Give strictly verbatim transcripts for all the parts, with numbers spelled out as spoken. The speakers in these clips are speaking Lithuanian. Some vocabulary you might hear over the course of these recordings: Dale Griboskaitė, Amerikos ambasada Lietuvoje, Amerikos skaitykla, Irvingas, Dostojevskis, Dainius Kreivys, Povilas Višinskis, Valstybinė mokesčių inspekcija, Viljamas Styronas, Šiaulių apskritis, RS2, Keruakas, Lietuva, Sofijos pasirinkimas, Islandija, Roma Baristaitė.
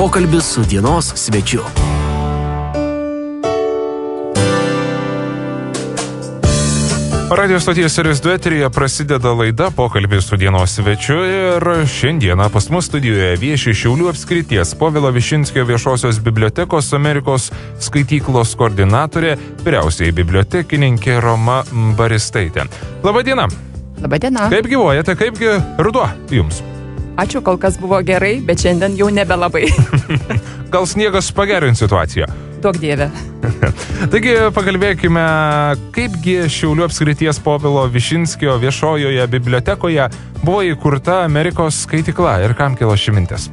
Pokalbis su dienos svečiu. Radio stoties R S du prasideda laida Pokalbis su dienos svečiu ir šiandieną pas mus studijoje vieši Šiaulių apskrities Povilo Višinskio viešosios bibliotekos Amerikos skaityklos koordinatorė, vyriausiai bibliotekininkė Roma Baristaitė. Labadiena. Labadiena. Kaip gyvojate, kaipgi ruduo jums? Ačiū, kol kas buvo gerai, bet šiandien jau nebelabai. Gal sniegas pagerins situaciją? Duok dieve. Taigi pakalbėkime, kaipgi Šiaulių apskrities Povilo Višinskio viešojoje bibliotekoje buvo įkurta Amerikos skaitykla ir kam kilo ši mintis?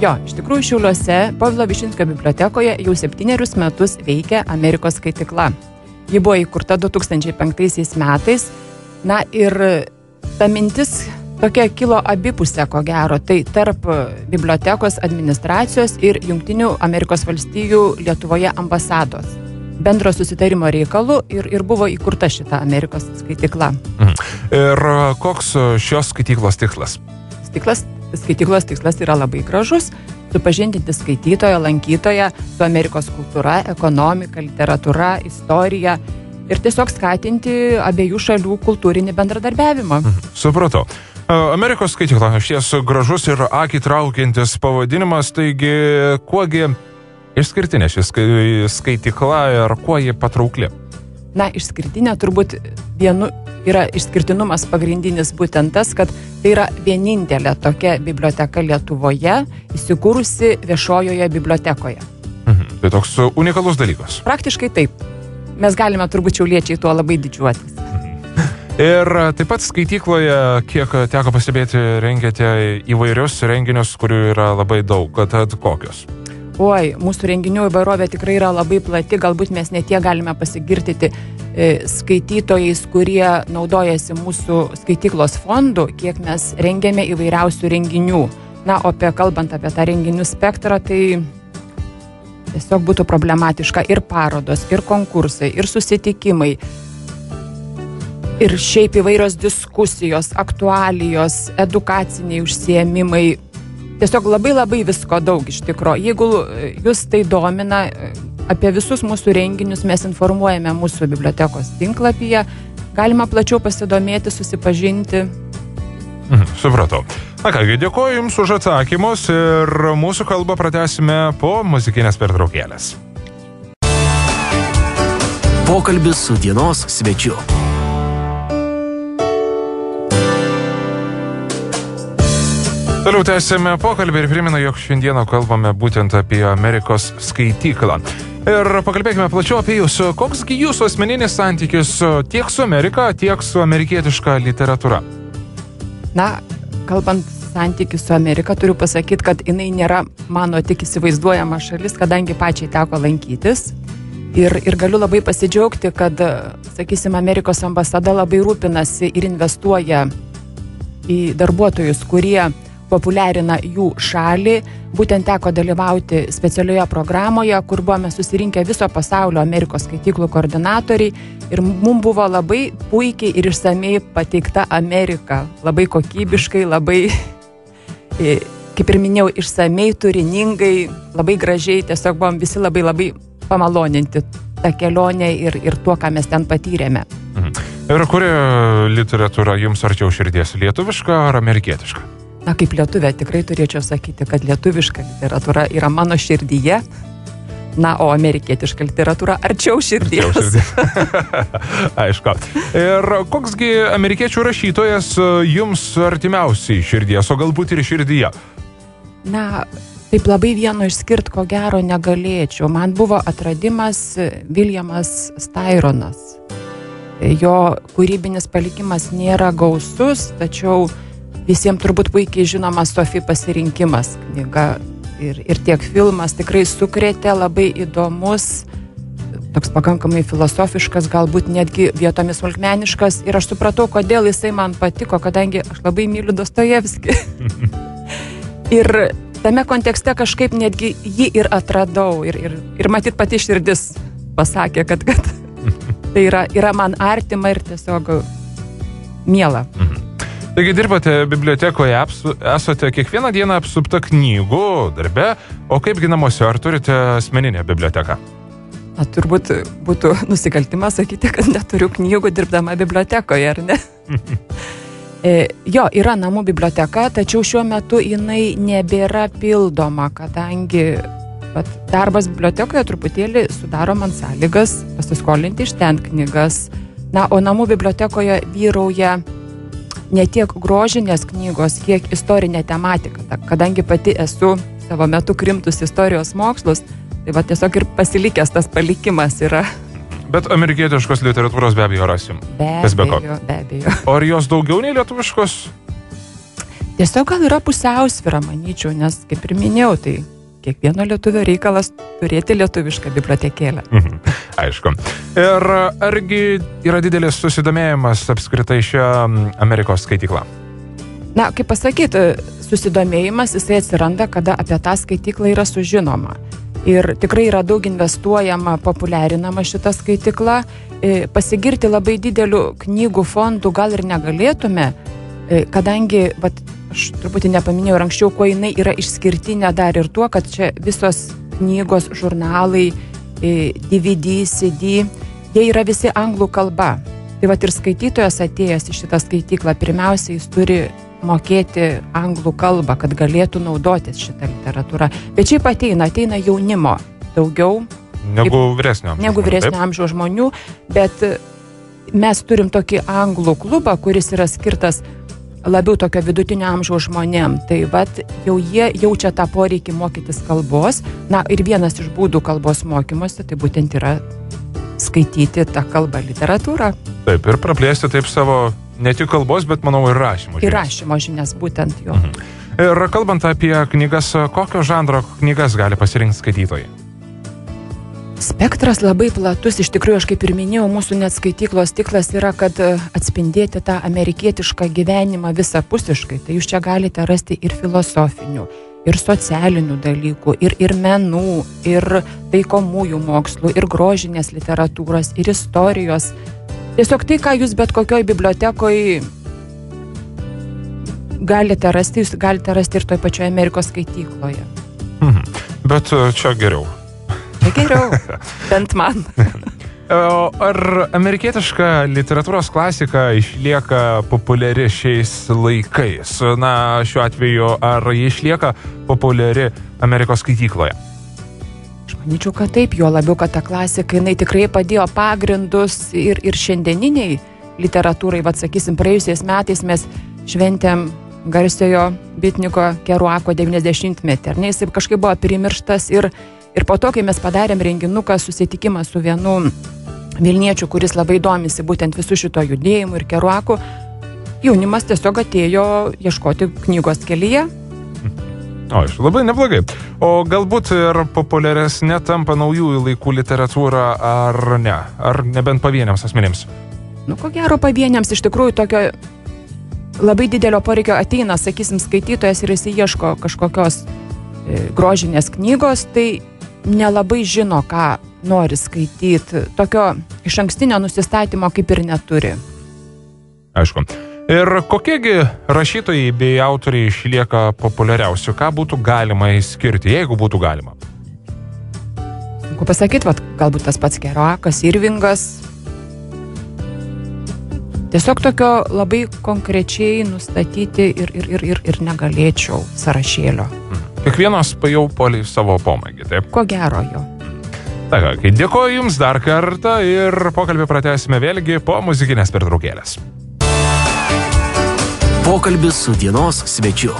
Jo, iš tikrųjų Šiauliuose Povilo Višinskio bibliotekoje jau septynerius metus veikia Amerikos skaitykla. Ji buvo įkurta du tūkstančiai penktaisiais metais. Na ir ta mintis tokia kilo abipusė, ko gero, tai tarp bibliotekos administracijos ir Jungtinių Amerikos valstijų Lietuvoje ambasados. Bendro susitarimo reikalų ir, ir buvo įkurta šita Amerikos skaitykla. Mhm. Ir koks šios skaityklos tikslas? Stiklas, skaityklos tikslas yra labai gražus – supažindinti skaitytojo, lankytojo su Amerikos kultūra, ekonomika, literatūra, istorija ir tiesiog skatinti abiejų šalių kultūrinį bendradarbiavimą. Mhm. Supratau. Amerikos skaitykla, iš ties gražus ir akį traukiantis pavadinimas, taigi kuogi išskirtinė ši skaitykla ir kuo ji patraukli? Na, išskirtinė turbūt vienu yra išskirtinumas pagrindinis būtent tas, kad tai yra vienintelė tokia biblioteka Lietuvoje, įsikūrusi viešojoje bibliotekoje. Mhm, tai toks unikalus dalykas. Praktiškai taip. Mes galime turbūt šiauliečiai tuo labai didžiuotis. Ir taip pat skaitykloje, kiek teko pastebėti, rengiate įvairius renginius, kurių yra labai daug. Tad kokios? Oi, mūsų renginių įvairovė tikrai yra labai plati, galbūt mes netie galime pasigirtyti skaitytojais, kurie naudojasi mūsų skaityklos fondų, kiek mes rengiame įvairiausių renginių. Na, o apie, kalbant apie tą renginių spektrą, tai tiesiog būtų problematiška ir parodos, ir konkursai, ir susitikimai. Ir šiaip įvairios diskusijos, aktualijos, edukaciniai užsiėmimai. Tiesiog labai labai visko daug iš tikro. Jeigu jūs tai domina, apie visus mūsų renginius mes informuojame mūsų bibliotekos tinklapyje. Galima plačiau pasidomėti, susipažinti. Mhm, supratau. Na kągi, dėkoju Jums už atsakymus ir mūsų kalbą pratęsime po muzikinės pertraukėlės. Pokalbis su dienos svečiu. Toliau tęsime pokalbį ir primenu, jog šiandieną kalbame būtent apie Amerikos skaityklą. Ir pakalbėkime plačiau apie jūsų, koksgi jūsų asmeninis santykis tiek su Amerika, tiek su amerikietiška literatūra? Na, kalbant santykį su Amerika, turiu pasakyti, kad jinai nėra mano tik įsivaizduojama šalis, kadangi pačiai teko lankytis. Ir, ir galiu labai pasidžiaugti, kad, sakysim, Amerikos ambasada labai rūpinasi ir investuoja į darbuotojus, kurie populiarina jų šalį. Būtent teko dalyvauti specialioje programoje, kur buvome susirinkę viso pasaulio Amerikos skaityklų koordinatoriai ir mums buvo labai puikiai ir išsamiai pateikta Amerika. Labai kokybiškai, labai, kaip ir minėjau, išsamiai, turiningai, labai gražiai, tiesiog buvom visi labai labai pamaloninti tą kelionę ir, ir tuo, ką mes ten patyrėme. Ir kuri literatūra jums arčiau širdies, lietuviška ar amerikietiška? Na, kaip lietuvė, tikrai turėčiau sakyti, kad lietuviška literatūra yra mano širdyje, na, o amerikietiška literatūra arčiau širdies. Arčiau širdies. Aišku. Ir koksgi amerikiečių rašytojas jums artimiausiai širdies, o galbūt ir širdyje? Na, taip labai vieno išskirt, ko gero, negalėčiau. Man buvo atradimas Viljamas Styronas. Jo kūrybinis palikimas nėra gausus, tačiau visiems turbūt puikiai žinoma Sofijos pasirinkimas knyga ir, ir tiek filmas tikrai sukrėtė, labai įdomus, toks pakankamai filosofiškas, galbūt netgi vietomis smulkmeniškas ir aš supratau, kodėl jisai man patiko, kadangi aš labai myliu Dostojevskį. Ir tame kontekste kažkaip netgi jį ir atradau ir, ir, ir matyt pati širdis pasakė, kad, kad tai yra, yra man artima ir tiesiog miela. Taigi dirbate bibliotekoje, apsu, esate kiekvieną dieną apsupta knygų darbe, o kaipgi namuose, ar turite asmeninę biblioteką? A, turbūt būtų nusikaltimas sakyti, kad neturiu knygų dirbdama bibliotekoje, ar ne? Jo, yra namų biblioteka, tačiau šiuo metu jinai nebėra pildoma, kadangi vat, darbas bibliotekoje truputėlį sudaro man sąlygas pasiskolinti iš ten knygas. Na, o namų bibliotekoje vyrauja ne tiek grožinės knygos, kiek istorinė tematika. Kadangi pati esu savo metu krimtus istorijos mokslus, tai va tiesiog ir pasilikęs tas palikimas yra. Bet amerikietiškos literatūros be abejo rasim. Be abejo, be abejo. O ar jos daugiau nei lietuviškos? Tiesiog gal yra pusiausvyra, manyčiau, nes, kaip ir minėjau, tai kiekvieno lietuvio reikalas turėti lietuvišką bibliotekėlę. Mhm, aišku. Ir argi yra didelis susidomėjimas apskritai šią Amerikos skaitiklą? Na, kaip pasakyti, susidomėjimas jisai atsiranda, kada apie tą skaitiklą yra sužinoma. Ir tikrai yra daug investuojama, populiarinama šitą skaitiklą. Pasigirti labai dideliu knygų fondu gal ir negalėtume, kadangi, vat, aš truputį nepaminėjau ir anksčiau, kuo jinai yra išskirtinė dar ir tuo, kad čia visos knygos, žurnalai, D V D, C D, jie yra visi anglų kalba. Tai vat ir skaitytojas atėjęs į šitą skaitiklą, pirmiausia, jis turi mokėti anglų kalbą, kad galėtų naudotis šitą literatūrą. Bet šiaip ateina, ateina jaunimo daugiau negu vyresnio amžiaus amžiaus žmonių, bet mes turim tokį anglų klubą, kuris yra skirtas labiau tokio vidutinio amžiaus žmonėm. Tai vat jau jie jaučia tą poreikį mokytis kalbos. Na ir vienas iš būdų kalbos mokymosi, tai būtent yra skaityti tą kalbą literatūrą. Taip, ir praplėsti taip savo ne tik kalbos, bet, manau, ir rašymo žinias. Ir rašymo žinias, būtent jo. Mhm. Ir kalbant apie knygas, kokio žanro knygas gali pasirinkti skaitytojai? Spektras labai platus. Iš tikrųjų, aš kaip ir minėjau, mūsų net skaityklos tiklas yra, kad atspindėti tą amerikietišką gyvenimą visapusiškai. Tai jūs čia galite rasti ir filosofinių, ir socialinių dalykų, ir, ir menų, ir taikomųjų mokslų, ir grožinės literatūros, ir istorijos. Tiesiog tai, ką jūs bet kokioj bibliotekoje galite rasti, jūs galite rasti ir toj pačioje Amerikos skaitykloje. Mhm. Bet čia geriau. Čia geriau, bent man. Ar amerikietiška literatūros klasika išlieka populiari šiais laikais? Na, šiuo atveju, ar ji išlieka populiari Amerikos skaitykloje? Manyčiau, kad taip, jo labiau, kad ta klasika, jinai tikrai padėjo pagrindus ir, ir šiandieniniai literatūrai. Vat, sakysim, praėjusiais metais mes šventėm garsiojo bitniko Keruako devyniasdešimtmetį, ar ne, jis kažkaip buvo primirštas ir, ir po to, kai mes padarėm renginuką, susitikimą su vienu Vilniečiu, kuris labai domisi būtent visų šito judėjimų ir Keruaku, jaunimas tiesiog atėjo ieškoti knygos kelyje. O, iš labai neblogai. O galbūt ir populiaresnė tampa naujųjų laikų literatūra, ar ne? Ar nebent pavieniams asmenims? Nu, ko gero pavieniams, iš tikrųjų, tokio labai didelio poreikio ateina, sakysim, skaitytojas ir jis ieško kažkokios grožinės knygos, tai nelabai žino, ką nori skaityti. Tokio iš ankstinio nusistatymo kaip ir neturi. Aišku. Ir kokiegi rašytojai bei autoriai išlieka populiariausių? Ką būtų galima išskirti, jeigu būtų galima? Sunku pasakyti, vat, galbūt tas pats Keruakas, Irvingas. Tiesiog tokio labai konkrečiai nustatyti ir, ir, ir, ir, ir negalėčiau sąrašėlio. Kiekvienas pajau poliai savo pomėgį, taip? Ko gero jo. Ta ką, dėkoju Jums dar kartą ir pokalbį pratęsime vėlgi po muzikinės pertraukėlės. Pokalbis su dienos svečiu.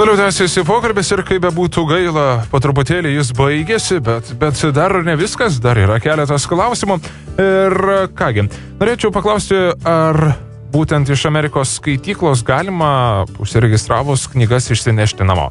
Toliau tęsiasi pokalbis ir kaip bebūtų gaila, po truputėlį jis baigėsi, bet, bet dar ne viskas, dar yra keletas klausimų. Ir kągi, norėčiau paklausti, ar būtent iš Amerikos skaityklos galima užsiregistravus knygas išsinešti namo?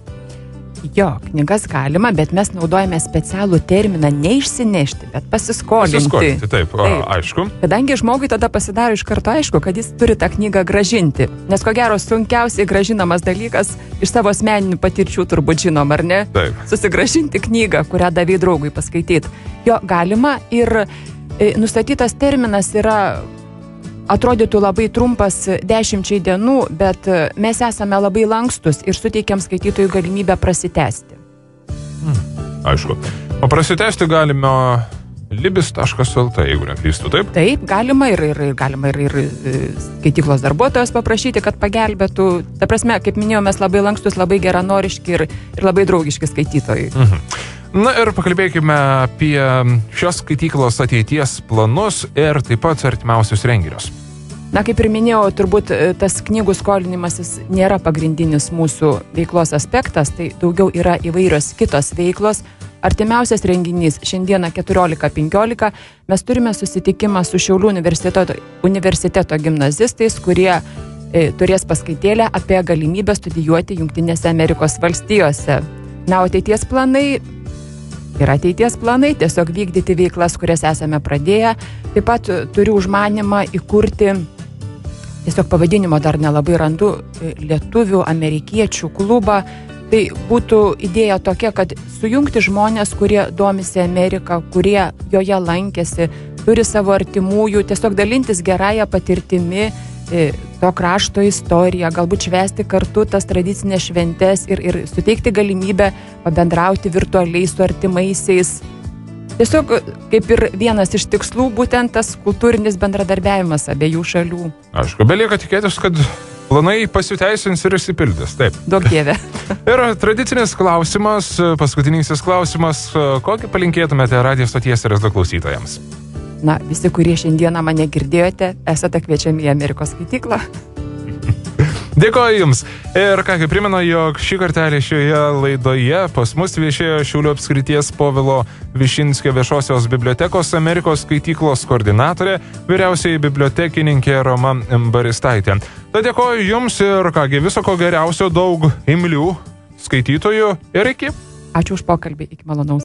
Jo, knygas galima, bet mes naudojame specialų terminą ne išsinešti, bet pasiskolinti. Pasiskolinti, taip, taip. A, aišku. Kadangi žmogui tada pasidaro iš karto aišku, kad jis turi tą knygą gražinti. Nes ko gero sunkiausiai gražinamas dalykas iš savo asmeninių patirčių turbūt žinom, ar ne? Taip. Susigražinti knygą, kurią davei draugui paskaityti. Jo, galima ir Nustatytas terminas yra, atrodytų labai trumpas, dešimčiai dienų, bet mes esame labai lankstus ir suteikiam skaitytojų galimybę prasitęsti. Hmm, aišku. O prasitęsti galime libis taškas el t, jeigu neklystu, taip? Taip, galima ir, ir, galima ir, ir skaityklos darbuotojas paprašyti, kad pagelbėtų. Ta prasme, kaip minėjau, mes labai lankstus, labai geranoriški ir, ir labai draugiški skaitytojai. Mhm. Na ir pakalbėkime apie šios skaityklos ateities planus ir taip pat artimiausius renginius. Na, kaip ir minėjau, turbūt tas knygų skolinimasis nėra pagrindinis mūsų veiklos aspektas, tai daugiau yra įvairios kitos veiklos. Artimiausias renginys šiandieną keturiolika penkiolika mes turime susitikimą su Šiaulių universiteto, universiteto gimnazistais, kurie e, turės paskaitėlę apie galimybę studijuoti Jungtinėse Amerikos valstijose. Na, o ateities planai... Ir ateities planai tiesiog vykdyti veiklas, kurias esame pradėję. Taip pat turiu užmanimą įkurti, tiesiog pavadinimo dar nelabai randu, lietuvių, amerikiečių klubą. Tai būtų idėja tokia, kad sujungti žmonės, kurie domisi Ameriką, kurie joje lankėsi, turi savo artimųjų, tiesiog dalintis gerąją patirtimi, to krašto istoriją, galbūt švęsti kartu tas tradicinės šventes ir, ir suteikti galimybę pabendrauti virtualiai su artimaisiais. Tiesiog kaip ir vienas iš tikslų būtent tas kultūrinis bendradarbiavimas abiejų šalių. Aišku, belieka tikėtis, kad planai pasiteisins ir išsipildys, taip. Duok dieve. Ir tradicinis klausimas, paskutinysis klausimas, kokį palinkėtumėte radijo stoties R S du klausytojams? Na, visi, kurie šiandieną mane girdėjote, esate kviečiami į Amerikos skaitiklą. Dėkoju Jums. Ir ką, kaip primenu, jog šį kartelį šioje laidoje pas mus viešėjo Šiaulių apskrities Povilo Višinskio viešosios bibliotekos Amerikos skaitiklos koordinatorė, vyriausiai bibliotekininkė Roma Baristaitė. Tad dėkoju Jums ir kągi viso ko geriausio, daug imlių skaitytojų ir iki. Ačiū už pokalbį, iki malonaus.